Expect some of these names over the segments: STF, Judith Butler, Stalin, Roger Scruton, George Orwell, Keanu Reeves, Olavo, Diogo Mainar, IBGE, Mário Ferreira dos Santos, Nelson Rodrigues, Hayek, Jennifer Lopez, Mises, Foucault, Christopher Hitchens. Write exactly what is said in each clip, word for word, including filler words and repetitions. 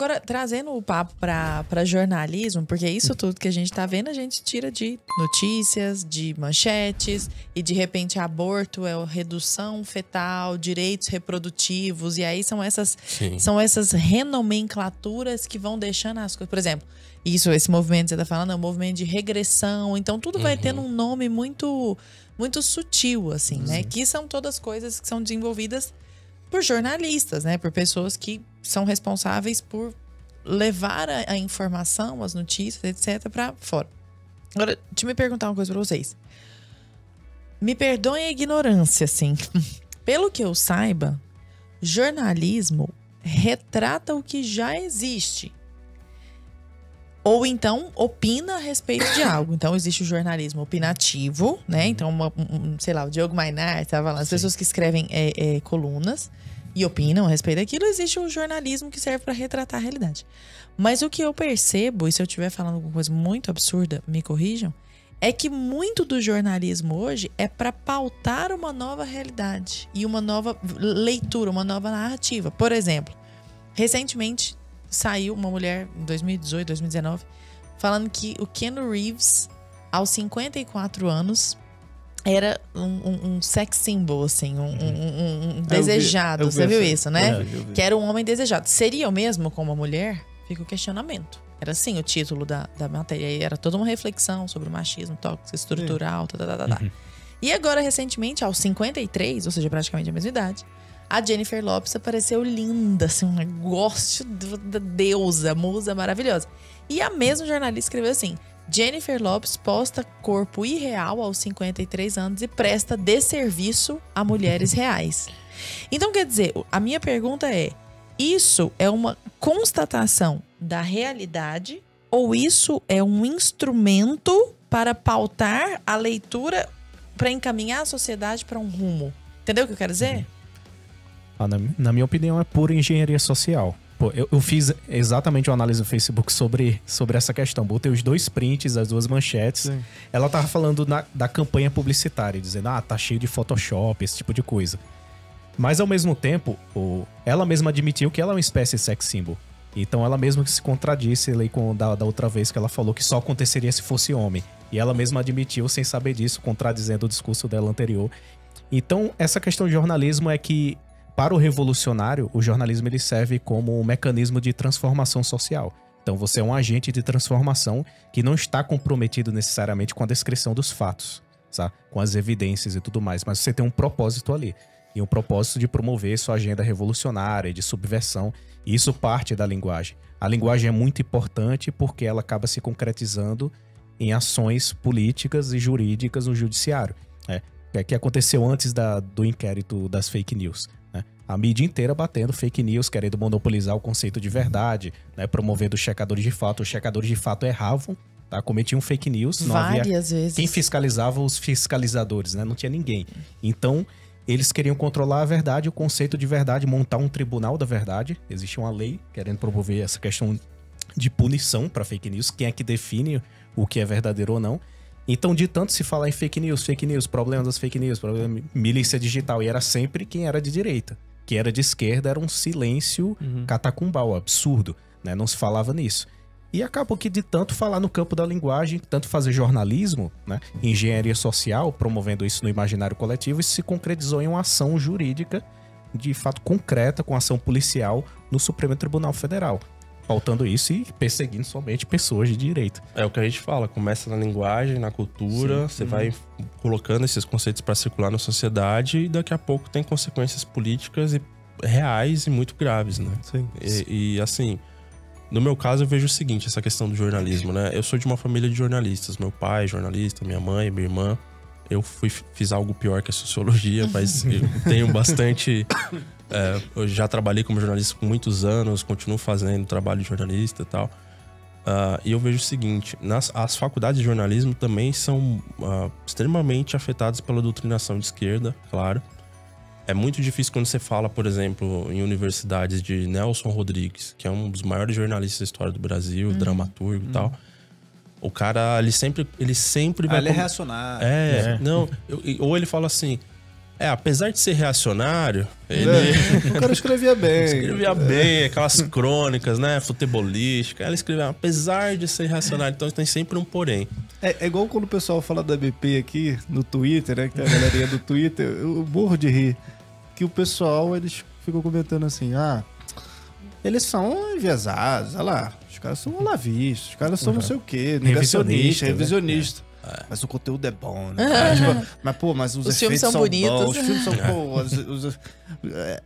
Agora, trazendo o papo para jornalismo, porque isso tudo que a gente tá vendo, a gente tira de notícias, de manchetes, e de repente aborto é redução fetal, direitos reprodutivos, e aí são essas, são essas renomenclaturas que vão deixando as coisas. Por exemplo, isso, esse movimento que você tá falando é um movimento de regressão, então tudo uhum. vai tendo um nome muito, muito sutil, assim, uhum. né? Que são todas coisas que são desenvolvidas por jornalistas, né? Por pessoas que são responsáveis por levar a, a informação, as notícias, etcétera, para fora. Agora, deixa eu me perguntar uma coisa para vocês. Me perdoem a ignorância, assim. Pelo que eu saiba, jornalismo retrata o que já existe. Ou então, opina a respeito de algo. Então, existe o jornalismo opinativo, né? Então, uma, um, sei lá, o Diogo Mainar estava lá. As Sim. pessoas que escrevem é, é, colunas e opinam a respeito daquilo. Existe o jornalismo que serve para retratar a realidade. Mas o que eu percebo, e se eu estiver falando alguma coisa muito absurda, me corrijam, é que muito do jornalismo hoje é para pautar uma nova realidade. E uma nova leitura, uma nova narrativa. Por exemplo, recentemente... saiu uma mulher, em dois mil e dezoito, dois mil e dezenove, falando que o Keanu Reeves, aos cinquenta e quatro anos, era um, um, um sex symbol, assim, um, um, um desejado. Vi, Você vi viu essa. isso, né? É, que era um homem desejado. Seria o mesmo com uma mulher? Fica o questionamento. Era assim o título da, da matéria. E era toda uma reflexão sobre o machismo tóxico, estrutural, tá, tá, tá, tá. Uhum. E agora, recentemente, aos cinquenta e três, ou seja, praticamente a mesma idade, a Jennifer Lopez apareceu linda, assim, um negócio da deusa, musa maravilhosa. E a mesma jornalista escreveu assim: Jennifer Lopez posta corpo irreal aos cinquenta e três anos e presta desserviço a mulheres reais. Então, quer dizer, a minha pergunta é: isso é uma constatação da realidade ou isso é um instrumento para pautar a leitura, para encaminhar a sociedade para um rumo? Entendeu o que eu quero dizer? Ah, na, na minha opinião, é pura engenharia social. Pô, eu, eu fiz exatamente uma análise no Facebook sobre, sobre essa questão. Botei os dois prints, as duas manchetes. Sim. Ela tava falando na, da campanha publicitária, dizendo, ah, tá cheio de Photoshop, esse tipo de coisa. Mas, ao mesmo tempo, o, ela mesma admitiu que ela é uma espécie de sex symbol. Então, ela mesma que se contradisse ali com, da, da outra vez que ela falou que só aconteceria se fosse homem. E ela mesma admitiu, sem saber disso, contradizendo o discurso dela anterior. Então, essa questão de jornalismo é que, para o revolucionário, o jornalismo ele serve como um mecanismo de transformação social. Então você é um agente de transformação que não está comprometido necessariamente com a descrição dos fatos, sabe? Com as evidências e tudo mais, mas você tem um propósito ali. E um propósito de promover sua agenda revolucionária, de subversão. E isso parte da linguagem. A linguagem é muito importante porque ela acaba se concretizando em ações políticas e jurídicas no judiciário. Né? É que aconteceu antes da, do inquérito das fake news. A mídia inteira batendo fake news, querendo monopolizar o conceito de verdade, né? Promovendo checadores de fato. Os checadores de fato erravam, tá? Cometiam fake news. Não Várias havia... vezes. Quem fiscalizava os fiscalizadores, né? Não tinha ninguém. Então, eles queriam controlar a verdade, o conceito de verdade, montar um tribunal da verdade. Existe uma lei querendo promover essa questão de punição para fake news. Quem é que define o que é verdadeiro ou não? Então, de tanto se falar em fake news, fake news, problema das fake news, problema, milícia digital. E era sempre quem era de direita. Que era de esquerda, era um silêncio uhum. catacumbal, absurdo, né? Não se falava nisso. E acabou que de tanto falar no campo da linguagem, tanto fazer jornalismo, né? Engenharia social, promovendo isso no imaginário coletivo, isso se concretizou em uma ação jurídica, de fato concreta, com ação policial no Supremo Tribunal Federal. Pautando isso e perseguindo somente pessoas de direito. É o que a gente fala, começa na linguagem, na cultura, Sim. você hum. vai colocando esses conceitos para circular na sociedade e daqui a pouco tem consequências políticas e reais e muito graves, né? Sim. Sim. E, e assim, no meu caso eu vejo o seguinte, essa questão do jornalismo, né? Eu sou de uma família de jornalistas, meu pai é jornalista, minha mãe, minha irmã. Eu fui, fiz algo pior que a sociologia, mas eu tenho bastante... É, eu já trabalhei como jornalista por muitos anos, continuo fazendo trabalho de jornalista e tal. Uh, e eu vejo o seguinte, nas, as faculdades de jornalismo também são uh, extremamente afetadas pela doutrinação de esquerda, claro. É muito difícil quando você fala, por exemplo, em universidades de Nelson Rodrigues, que é um dos maiores jornalistas da história do Brasil, hum. dramaturgo e hum. tal. O cara, ele sempre, ele sempre ah, vai... ele com... é reacionário. É, é. Não, eu, ou ele fala assim, É, apesar de ser reacionário, ele... É, o cara escrevia bem. Escrevia bem, aquelas crônicas, né? Futebolística. Ela escrevia, apesar de ser reacionário, então tem sempre um porém. É, é igual quando o pessoal fala da B P aqui no Twitter, né? Que tem a galerinha do Twitter. Eu morro de rir. Que o pessoal, eles ficam comentando assim, ah... Eles são enviesados, olha lá. Os caras são olavistas, os caras são uhum. não sei o quê. Negacionista, revisionista. revisionista. Né? É. Mas o conteúdo é bom, né? É. Mas, mas, pô, mas os, os efeitos são, são bonitos. Bons, os filmes são, pô, os, os,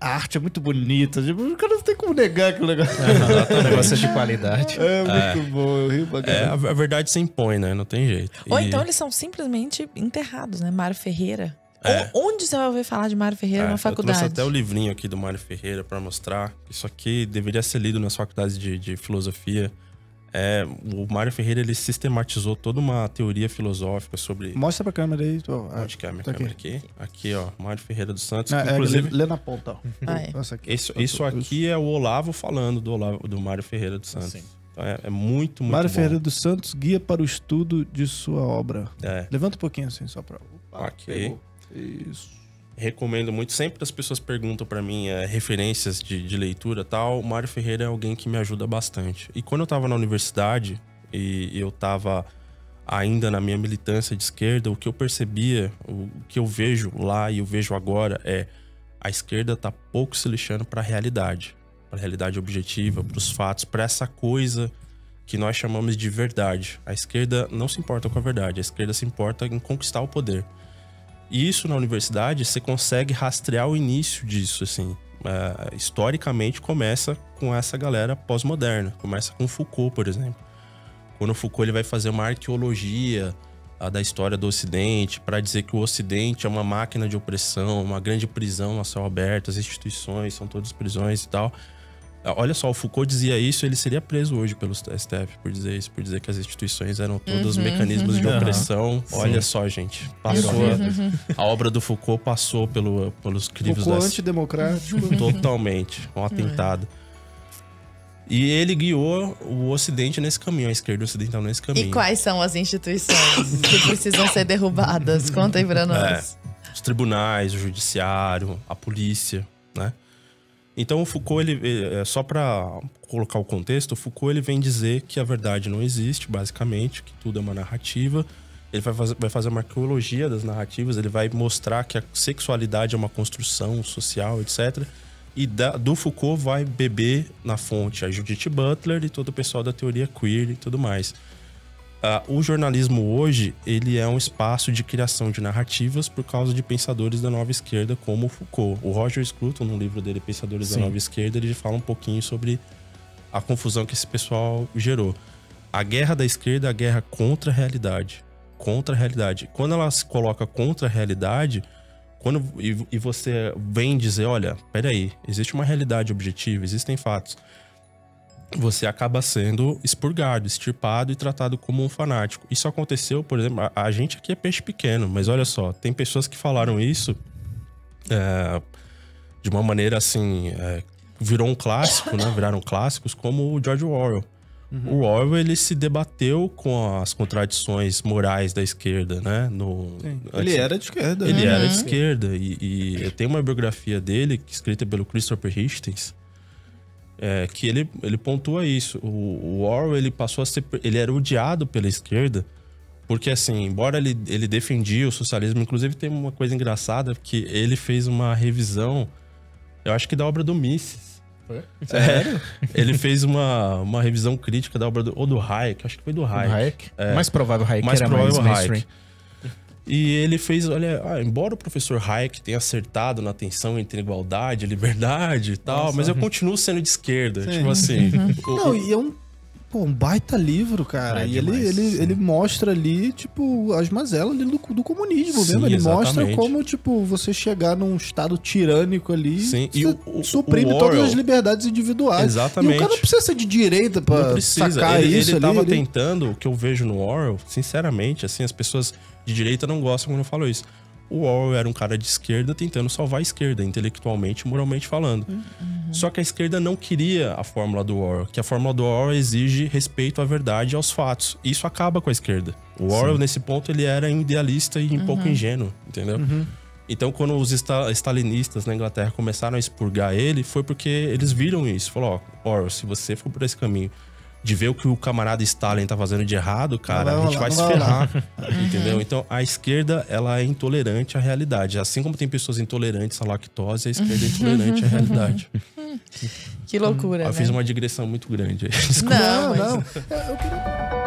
a arte é muito bonita. O cara não tem como negar aquele negócio. É, um negócio de qualidade. É, é muito é. bom, eu rio bacana. É, a verdade se impõe, né? Não tem jeito. Ou e... então eles são simplesmente enterrados, né? Mário Ferreira. É. Onde você vai ouvir falar de Mário Ferreira é, na faculdade? Eu trouxe até o livrinho aqui do Mário Ferreira para mostrar. Isso aqui deveria ser lido nas faculdades de, de filosofia. É, o Mário Ferreira, ele sistematizou toda uma teoria filosófica sobre... Mostra pra câmera aí. Tô... Onde que é a minha tá câmera aqui. aqui? Aqui, ó. Mário Ferreira dos Santos. Não, que, inclusive... É, lê na ponta, ó. Ah, é. Nossa, aqui. Isso, isso aqui é o Olavo falando do, Olavo, do Mário Ferreira dos Santos. Sim. Então é, é muito, muito Mário bom. Ferreira dos Santos, guia para o estudo de sua obra. É. Levanta um pouquinho assim, só pra... Opa, ok. Pegou. Isso. Recomendo muito. Sempre as pessoas perguntam pra mim é, referências de, de leitura e tal. O Mário Ferreira é alguém que me ajuda bastante. E quando eu tava na universidade e eu tava ainda na minha militância de esquerda, o que eu percebia, o que eu vejo lá e eu vejo agora é a esquerda tá pouco se lixando pra realidade. Pra realidade objetiva, pros fatos, pra essa coisa que nós chamamos de verdade. A esquerda não se importa com a verdade. A esquerda se importa em conquistar o poder. E isso na universidade, você consegue rastrear o início disso, assim. É, historicamente, começa com essa galera pós-moderna. Começa com Foucault, por exemplo. Quando o Foucault ele vai fazer uma arqueologia a, da história do Ocidente, para dizer que o Ocidente é uma máquina de opressão, uma grande prisão a céu aberto, as instituições são todas prisões e tal. Olha só, o Foucault dizia isso, ele seria preso hoje pelo S T F por dizer isso, por dizer que as instituições eram todos uhum, mecanismos uhum, de opressão. Uhum, Olha sim. só, gente, passou uhum. a, a obra do Foucault passou pelo, pelos crivos... Foucault das... antidemocrático. Totalmente, um atentado. Uhum. E ele guiou o Ocidente nesse caminho, a esquerda ocidental nesse caminho. E quais são as instituições que precisam ser derrubadas? Conta aí pra nós. É, os tribunais, o judiciário, a polícia, né? Então o Foucault, ele, só para colocar o contexto, o Foucault ele vem dizer que a verdade não existe, basicamente, que tudo é uma narrativa. Ele vai fazer, vai fazer uma arqueologia das narrativas, ele vai mostrar que a sexualidade é uma construção social, etcétera. E da, do Foucault vai beber na fonte a Judith Butler e todo o pessoal da teoria queer e tudo mais. Uh, o jornalismo hoje, ele é um espaço de criação de narrativas por causa de pensadores da nova esquerda como o Foucault. O Roger Scruton, no livro dele, Pensadores Sim. da Nova Esquerda, ele fala um pouquinho sobre a confusão que esse pessoal gerou. A guerra da esquerda é a guerra contra a realidade. Contra a realidade. Quando ela se coloca contra a realidade, quando, e, e você vem dizer, olha, peraí, existe uma realidade objetiva, existem fatos... Você acaba sendo expurgado, extirpado e tratado como um fanático. Isso aconteceu, por exemplo, a, a gente aqui é peixe pequeno, mas olha só, tem pessoas que falaram isso é, de uma maneira assim, é, virou um clássico, né? Viraram clássicos, como o George Orwell. Uhum. O Orwell, ele se debateu com as contradições morais da esquerda, né? No, ele antes, era de esquerda. Ele uhum. era de esquerda. E, e tem uma biografia dele, escrita pelo Christopher Hitchens, É, que ele, ele pontua isso. O, o Orwell, ele passou a ser... Ele era odiado pela esquerda, porque assim, embora ele, ele defendia o socialismo, inclusive tem uma coisa engraçada, que ele fez uma revisão, eu acho que da obra do Mises. Foi? É, ele fez uma, uma revisão crítica da obra do... Ou do Hayek, acho que foi do Hayek. Hayek? É, mais provável Hayek, mais que era provável mais mainstream. Hayek. E ele fez, olha, ah, embora o professor Hayek tenha acertado na tensão entre igualdade, liberdade e tal, Nossa. mas eu continuo sendo de esquerda, Sim. tipo assim. Uhum. Não, e é um, pô, um baita livro, cara. É, e demais, ele, ele, ele mostra ali, tipo, as mazelas do, do comunismo Sim, mesmo. Ele exatamente. mostra como, tipo, você chegar num estado tirânico ali, Sim. e o, o, suprime o Orwell, todas as liberdades individuais. Exatamente. E o cara não precisa ser de direita pra sacar ele, isso ele ali. Ele tava tentando, o que eu vejo no Orwell, sinceramente, assim, as pessoas... de direita não gosta quando eu falo isso. O Orwell era um cara de esquerda tentando salvar a esquerda, intelectualmente e moralmente falando. Uhum. Só que a esquerda não queria a fórmula do Orwell, que a fórmula do Orwell exige respeito à verdade e aos fatos. Isso acaba com a esquerda. O Orwell, Sim. nesse ponto, ele era idealista e um uhum. pouco ingênuo, entendeu? Uhum. Então, quando os stalinistas na Inglaterra começaram a expurgar ele, foi porque eles viram isso. Falou, ó, Orwell, se você for por esse caminho de ver o que o camarada Stalin tá fazendo de errado, cara, não, a gente não, vai não, se ferrar, entendeu? Então, a esquerda, ela é intolerante à realidade. Assim como tem pessoas intolerantes à lactose, a esquerda é intolerante à realidade. Que loucura, eu, né? Eu fiz uma digressão muito grande aí. Desculpa. Não, não. Eu queria...